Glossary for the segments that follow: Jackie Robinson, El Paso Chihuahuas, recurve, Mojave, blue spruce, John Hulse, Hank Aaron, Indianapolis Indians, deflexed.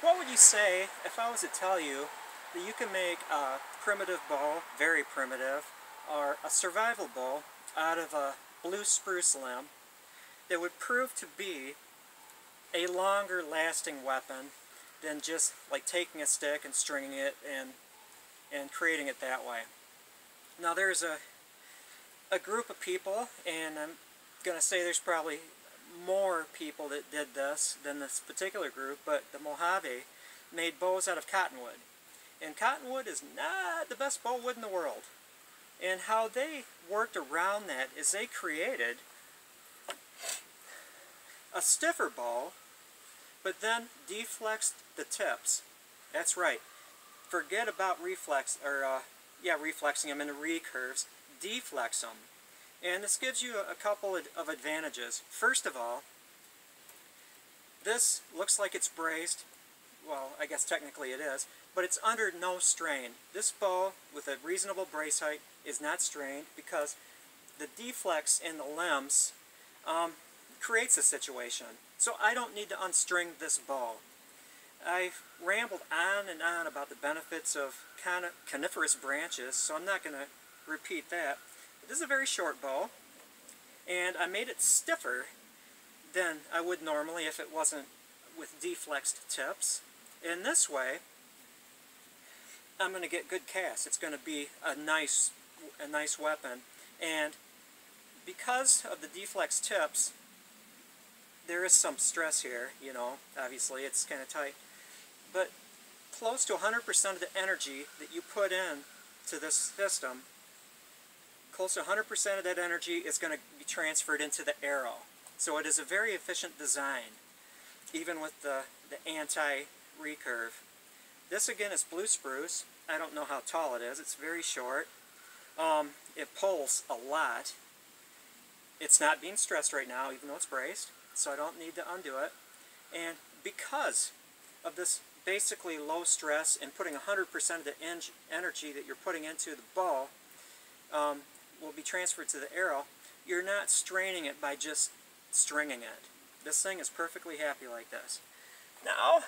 What would you say if I was to tell you that you can make a primitive bow, very primitive, or a survival bow out of a blue spruce limb that would prove to be a longer lasting weapon than just like taking a stick and stringing it and creating it that way? Now there's a group of people, and I'm going to say there's probably more people that did this than this particular group, but the Mojave made bows out of cottonwood. And cottonwood is not the best bow wood in the world. And how they worked around that is they created a stiffer bow, but then deflexed the tips. That's right. Forget about reflexing them into recurves. Deflex them. And this gives you a couple of advantages. First of all, this looks like it's braced. Well, I guess technically it is, but it's under no strain. This bow, with a reasonable brace height, is not strained because the deflex in the limbs creates a situation. So I don't need to unstring this bow. I've rambled on and on about the benefits of coniferous branches, so I'm not going to repeat that. This is a very short bow, and I made it stiffer than I would normally if it wasn't with deflexed tips. In this way, I'm going to get good cast. It's going to be a nice weapon, and because of the deflexed tips, there is some stress here, you know, obviously it's kind of tight, but close to 100% of the energy that you put in to this system, close to 100% of that energy is going to be transferred into the arrow. So it is a very efficient design, even with the anti-recurve. This again is blue spruce. I don't know how tall it is. It's very short. It pulls a lot. It's not being stressed right now, even though it's braced, so I don't need to undo it. And because of this basically low stress and putting 100% of the energy that you're putting into the bow will be transferred to the arrow, you're not straining it by just stringing it. This thing is perfectly happy like this. Now,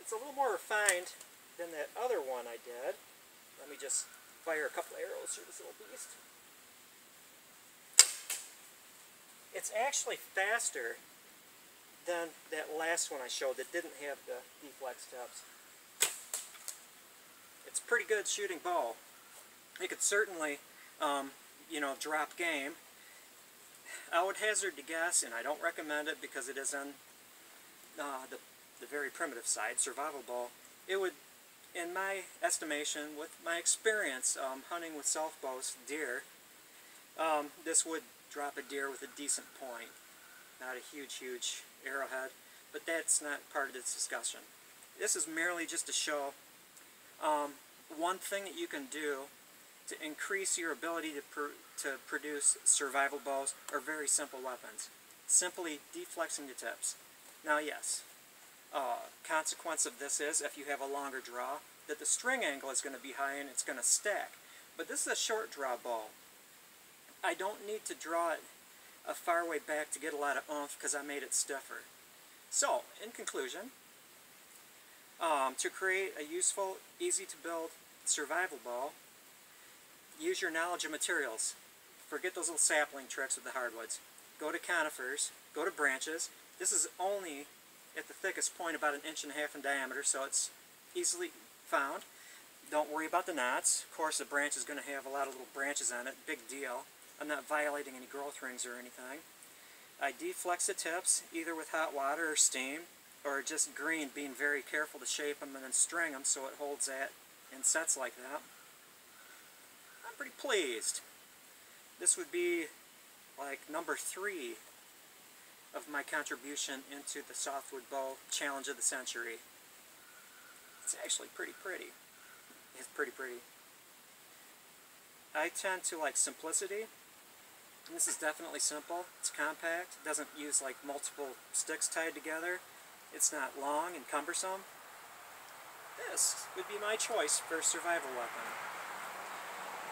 it's a little more refined than that other one I did. Let me just fire a couple arrows through this little beast. It's actually faster than that last one I showed that didn't have the deflex tips. It's a pretty good shooting bow. It could certainly, you know, drop game. I would hazard to guess, and I don't recommend it because it is on the very primitive side, survival bow. It would, in my estimation, with my experience hunting with self-bows deer, this would drop a deer with a decent point. Not a huge arrowhead, but that's not part of this discussion. This is merely just to show one thing that you can do to increase your ability to produce survival bows or very simple weapons. Simply deflexing the tips. Now yes, consequence of this is if you have a longer draw that the string angle is going to be high and it's going to stack. But this is a short draw bow. I don't need to draw it a far way back to get a lot of oomph because I made it stiffer. So, in conclusion, to create a useful, easy to build survival bow, use your knowledge of materials. Forget those little sapling tricks with the hardwoods. Go to conifers, go to branches. This is only at the thickest point about 1.5 inches in diameter, so it's easily found. Don't worry about the knots. Of course, the branch is going to have a lot of little branches on it. Big deal. I'm not violating any growth rings or anything. I deflex the tips, either with hot water or steam, or just green, being very careful to shape them and then string them so it holds that and sets like that. I'm pretty pleased. This would be like number 3 of my contribution into the Softwood Bow Challenge of the Century. It's actually pretty pretty. It's pretty pretty. I tend to like simplicity. And this is definitely simple. It's compact. It doesn't use like multiple sticks tied together. It's not long and cumbersome. This would be my choice for a survival weapon.